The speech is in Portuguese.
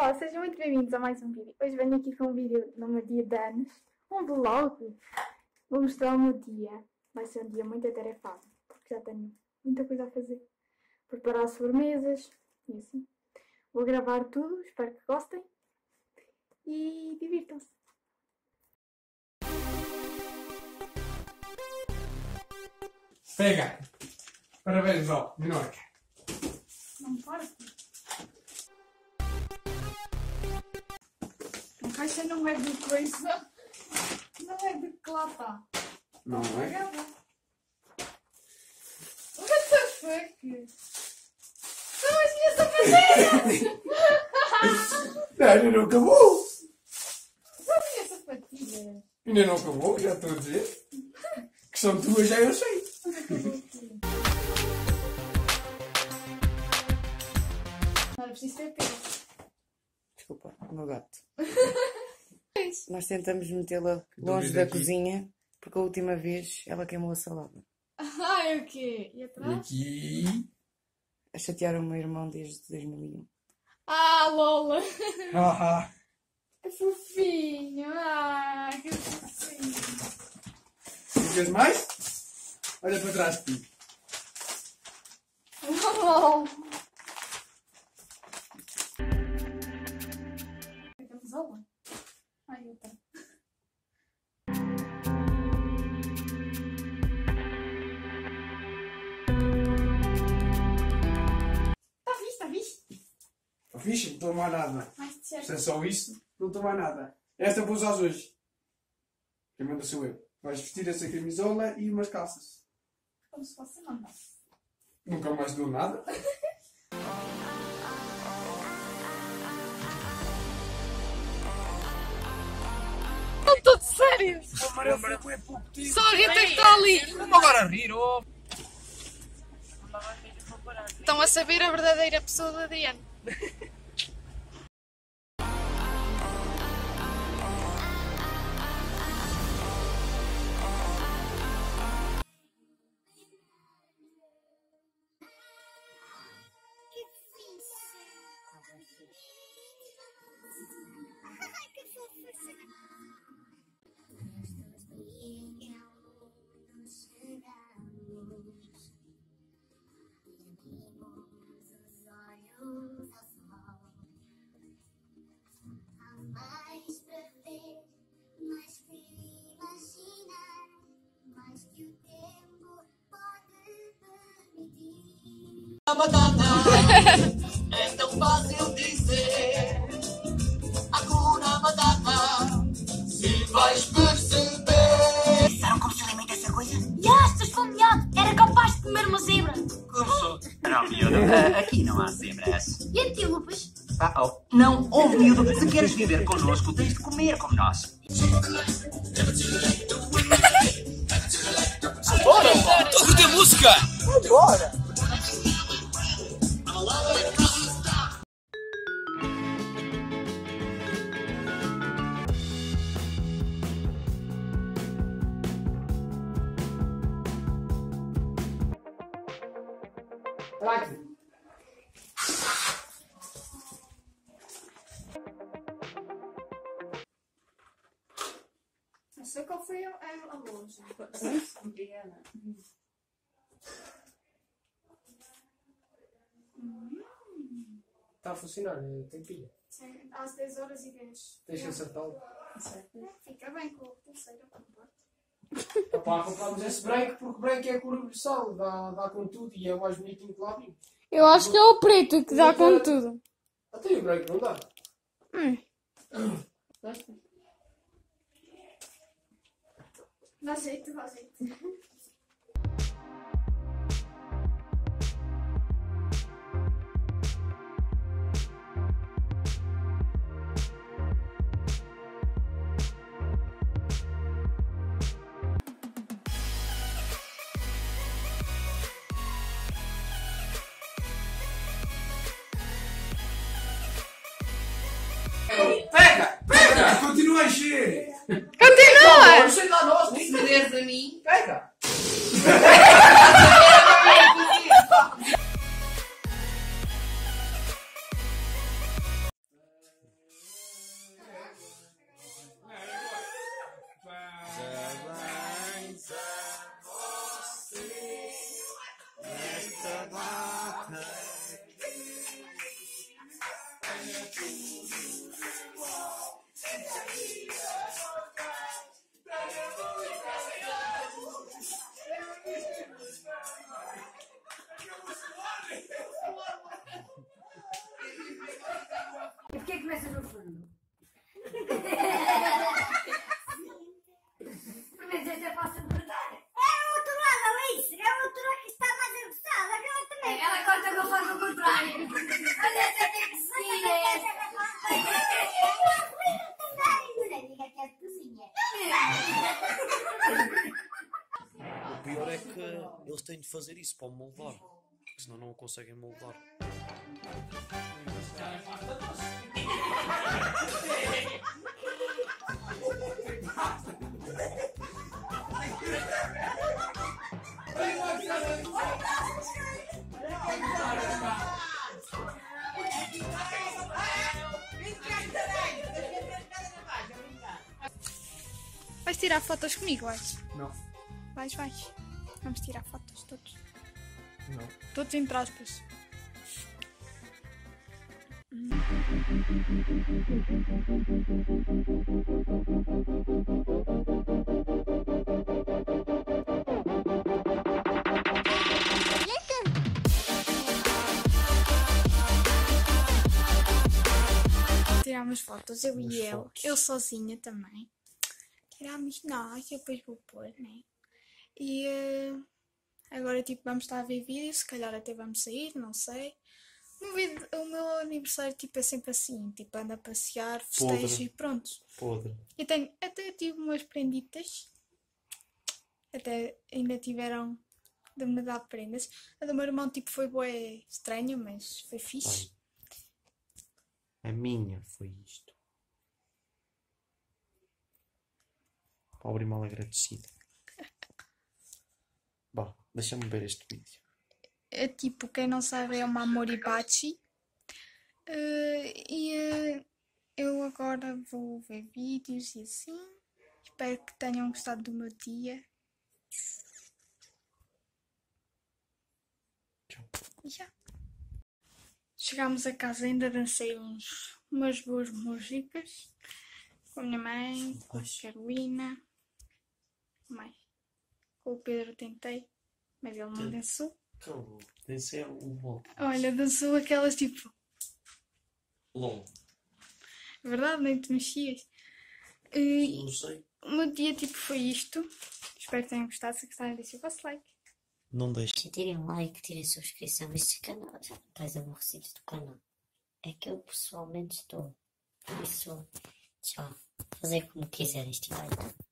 Olá, sejam muito bem-vindos a mais um vídeo. Hoje venho aqui com um vídeo no meu dia de anos, um vlog. Vou mostrar o meu dia. Vai ser um dia muito atarefado, porque já tenho muita coisa a fazer. Preparar sobremesas e assim. Vou gravar tudo, espero que gostem e divirtam-se. Pega! Parabéns ao Menorca! Não importa. A caixa não é de coisa, não é de clata. Não é? What the fuck? São as minhas sapatilhas! Não, ainda não acabou! São as minhas sapatilhas! Ainda não acabou, já estou a dizer. Que são tuas, já eu sei. Não preciso ter peso. Desculpa, o meu gato. Nós tentamos metê-la longe da cozinha, porque a última vez ela queimou a salada. Ah, o quê? E atrás? Aqui. A chatear o meu irmão desde 2001. Ah, Lola! Ah, é fofinho! Ah, que fofinho! Não queres mais? Olha para trás de ti. Oh, oh. Fixe, não estou mais nada. Se é só isso, não estou mais nada. Esta vou usar hoje. Quem manda sou eu. Vais vestir essa camisola e umas calças. Como se fosse mandar. Nunca mais dou nada. Não estou de sério. Só rir até que está ali. Vamos agora rir, oh. Estão a saber a verdadeira pessoa da Diana. Batata, é tão fácil dizer. Hakuna Matata, se vais perceber. Disseram como se alimenta essa coisa? Já, estás fomeado, era capaz de comer uma zebra. Como sou? Não, miúdo, aqui não há zebras. E antílopes? Ah, oh. Não, oh, miúdo, se queres viver connosco, tens de comer como nós. Bora, bora! Estou a curtir música! Bora! Like. Não sei qual foi a loja. Está a funcionar, tem pilha. Sim, às 10 horas e 10. Tens que acertá-lo. Fica bem com o terceiro comporto. Papá, compramos esse branco porque o branco é cor-versal, dá com tudo e é o mais bonitinho que lá vimos. Eu acho que é o preto que dá com tudo. Até o branco não dá. Dá jeito, dá jeito. Pega! Pega! Continua a encher! Continua! Não sei lá nós, nem saberes a mim. Pega! começa no fundo. Mas esse eu posso cortar. É o outro lado, Alice. É o outro lado que está mais encostado. Aquela também. Ela corta conforme o contrário. Mas essa é que sim, é essa. O pior é que eles têm de fazer isso para o moldar, porque senão não o conseguem moldar. Vais tirar fotos comigo, vais? Não. Vais, vais. Vamos tirar fotos todos. Não. Todos entre aspas. Tirámos fotos, eu e ele, eu sozinha também. Tirámos nós, eu depois vou pôr, né? E agora tipo vamos estar a ver vídeos, se calhar até vamos sair, não sei. O meu aniversário tipo é sempre assim, tipo ando a passear, festejo e pronto. Podre. E tenho, até tive umas prenditas, até ainda tiveram de me dar prendas. A do meu irmão tipo foi boa, estranha, mas foi fixe. Ai. A minha foi isto. Pobre e mal agradecida. Bom, deixa-me ver este vídeo. É tipo, quem não sabe, é uma Moribachi. E eu agora vou ver vídeos e assim. Espero que tenham gostado do meu dia. Tchau. Yeah. Chegámos a casa, ainda dancei umas boas músicas. Com a minha mãe, com a Carolina. Mãe. Com o Pedro tentei, mas ele não dançou. Calma, dancei o volta. Olha, dançou aquelas tipo... LOL. Verdade, nem te mexias. Não sei. O meu dia tipo foi isto. Espero que tenham gostado. Se gostarem, deixem o vosso like. Não deixem. Tirem like, tirem subscrição. Este canal já estás aborrecidos do canal. É que eu pessoalmente estou. Por isso, tchau. Fazer como quiserem, este like.